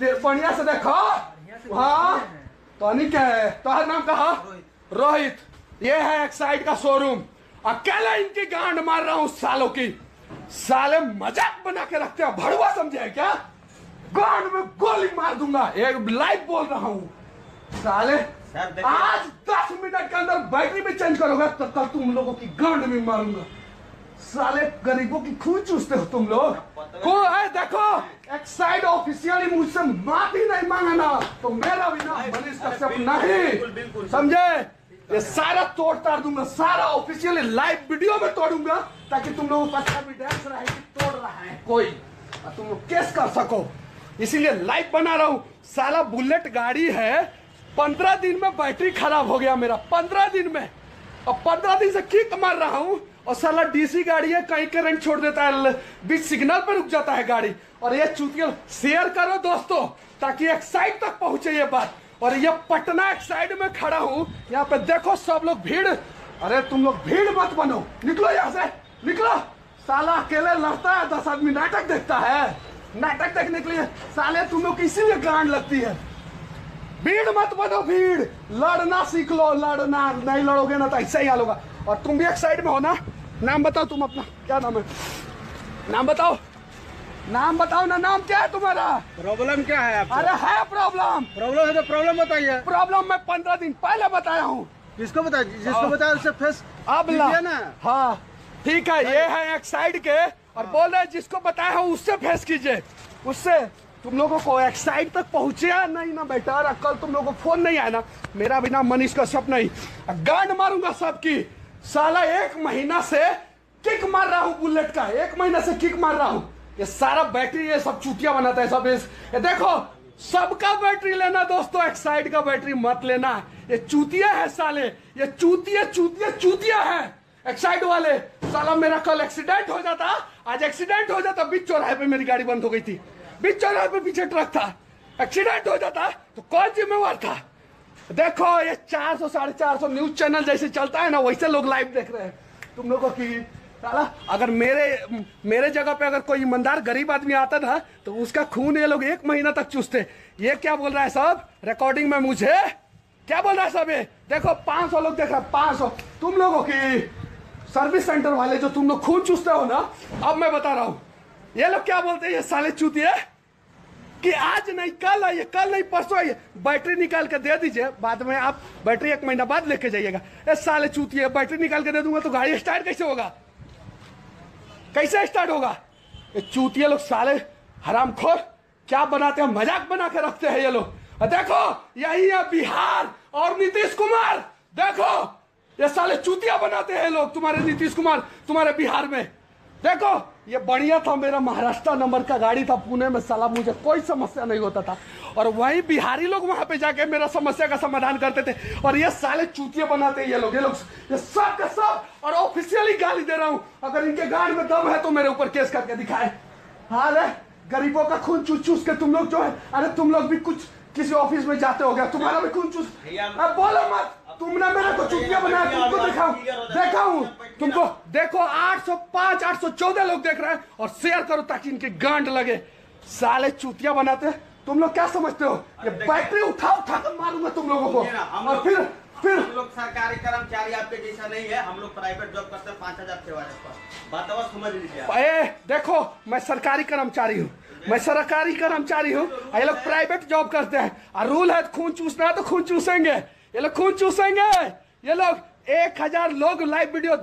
बढ़िया से देखो। हाँ तोहनी क्या है, तोहर नाम का रोहित। ये है एक्साइड का शोरूम। अकेले इनकी गांड मार रहा हूँ सालों की। साले मजाक बना के रखते हैं, भड़वा समझे क्या? गांड में गोली मार दूंगा, एक लाइव बोल रहा हूँ साले। आज 10 मिनट के अंदर बैटरी भी चेंज करोगे तब तक तुम लोगों की गांड में मारूंगा। साले गरीबों की खून चूसते हो तुम लोग। को है देखो, एक्साइड ऑफिशियली मुझसे माफी नहीं मांगा ना तो मेरा भी ना मनीष कश्यप नहीं, समझे? ये सारा तोड़ तार दूंगा, सारा ऑफिशियली लाइव वीडियो में तोड़ूंगा ताकि तुम लोगों का अच्छा एविडेंस रहे कि तोड़ रहा है कोई और तुम लोग केस कर सको। इसीलिए लाइव बना रहा हूँ। साला बुलेट गाड़ी है, 15 दिन में बैटरी खराब हो गया मेरा, 15 दिन में। और 15 दिन से किक मार रहा हूँ और साला डीसी गाड़ी है, कहीं करंट छोड़ देता है, बीच सिग्नल पर रुक जाता है गाड़ी। और ये चुतियल शेयर करो दोस्तों ताकि एक्साइड तक पहुंचे ये बात। और ये पटना एक्साइड में खड़ा हूँ, यहाँ पे देखो सब लोग भीड़। अरे तुम लोग भीड़ मत बनो, निकलो यहाँ से, निकलो। साला अकेले लड़ता है, 10 आदमी नाटक देखता है। नाटक देखने के लिए साले तुम लोग इसीलिए गांड लगती है। भीड़ मत बनो, भीड़। लड़ना सीख लो, लड़ना नहीं लड़ोगे ना तो ऐसा ही हाल होगा। और तुम भी एक्साइड में हो ना? नाम बताओ तुम अपना, क्या नाम है? नाम बताओ, नाम बताओ ना। नाम क्या है तुम्हारा? प्रॉब्लम क्या है आपको? अरे है प्रॉब्लम, प्रॉब्लम है तो प्रॉब्लम बताइए। प्रॉब्लम मैं 15 दिन पहले बताया हूँ। किसको बताया? जिसको बताया उससे फेस अब ना। हाँ ठीक है, ये है एक्साइड के। और बोल रहे जिसको बताया हूँ उससे फेस कीजिए, उससे। तुम लोगों को एक्साइड तक पहुँचे नहीं ना बेटा, कल तुम लोगों को फोन नहीं आया ना। मेरा भी नाम मनीष कश्यप नहीं, गांड मारूंगा सबकी। साला 1 महीना से किक मार रहा हूँ बुलेट का, 1 महीना से किक मार रहा हूँ। ये सारा बैटरी ये सब चूतिया बनाता है सब। ये देखो सबका बैटरी लेना दोस्तों, एक्साइड का बैटरी मत लेना। ये चूतिया है साले, ये चूतिया चूतिया चूतिया है एक्साइड वाले। साला मेरा कल एक्सीडेंट हो जाता, आज एक्सीडेंट हो जाता। बीच चौराहे पे मेरी गाड़ी बंद हो गई थी, बीच चौराहे पे पीछे ट्रक था। एक्सीडेंट हो जाता तो कौन जिम्मेवार था? देखो ये 400 450 न्यूज चैनल जैसे चलता है ना, वैसे लोग लाइव देख रहे हैं तुम लोगों की। साला अगर मेरे जगह पे अगर कोई ईमानदार गरीब आदमी आता था तो उसका खून ये लोग 1 महीना तक चूसते। ये क्या बोल रहा है सब रिकॉर्डिंग में? मुझे क्या बोल रहा है सब? ये देखो 500 लोग देख रहे हैं, 500। तुम लोगों की सर्विस सेंटर वाले जो तुम लोग खून चूसते हो ना, अब मैं बता रहा हूँ ये लोग क्या बोलते हैं। ये साले चूतिए कि आज नहीं कल आइए, कल नहीं परसों आइए, बैटरी निकाल के दे दीजिए, बाद में आप बैटरी 1 महीना बाद लेके जाइएगा। ये साले चूतिए, बैटरी निकाल के दे दूंगा तो गाड़ी स्टार्ट कैसे होगा, कैसे स्टार्ट होगा? ये चूतिए लोग साले हरामखोर क्या बनाते हैं, मजाक बना के रखते हैं ये लोग। देखो यही है बिहार और नीतीश कुमार। देखो ये साले चूतिया बनाते हैं लोग, तुम्हारे नीतीश कुमार, तुम्हारे बिहार में। देखो ये बढ़िया था, मेरा महाराष्ट्र नंबर का गाड़ी था पुणे में, साला मुझे कोई समस्या नहीं होता था। और वही बिहारी लोग वहां पे जाके मेरा समस्या का समाधान करते थे। और ये साले चूतिया बनाते हैं ये लोग ये सब का सब। और ऑफिशियली गाली दे रहा हूँ, अगर इनके गांड में दम है तो मेरे ऊपर केस करके दिखाए। हाँ रे गरीबों का खून चूस चूस के तुम लोग जो है। अरे तुम लोग भी कुछ किसी ऑफिस में जाते हो गया, तुम्हारा भी खून चूस। अब बोलो मत, तुमने मेरे को चूतिया बनाया। तुमको दिखाऊं तुमको, देखो 805 814 लोग देख रहे हैं। और शेयर करो ताकि इनके गांड लगे। साले चूतिया बनाते तुम लोग, क्या समझते हो? ये बैटरी उठा कर मारूंगा तुम लोगों को। और फिर हम लोग सरकारी कर्मचारी आपके जैसा नहीं है, हम लोग प्राइवेट जॉब करते हैं, 5000 समझ लीजिए। देखो मैं सरकारी कर्मचारी हूँ, मैं सरकारी कर्मचारी हूँ, ये लोग प्राइवेट जॉब करते हैं। और रूल है खून चूसना है तो खून चूसेंगे ये लोग, खून चूसेंगे ये लोग। 1000 लोग लाइव वीडियो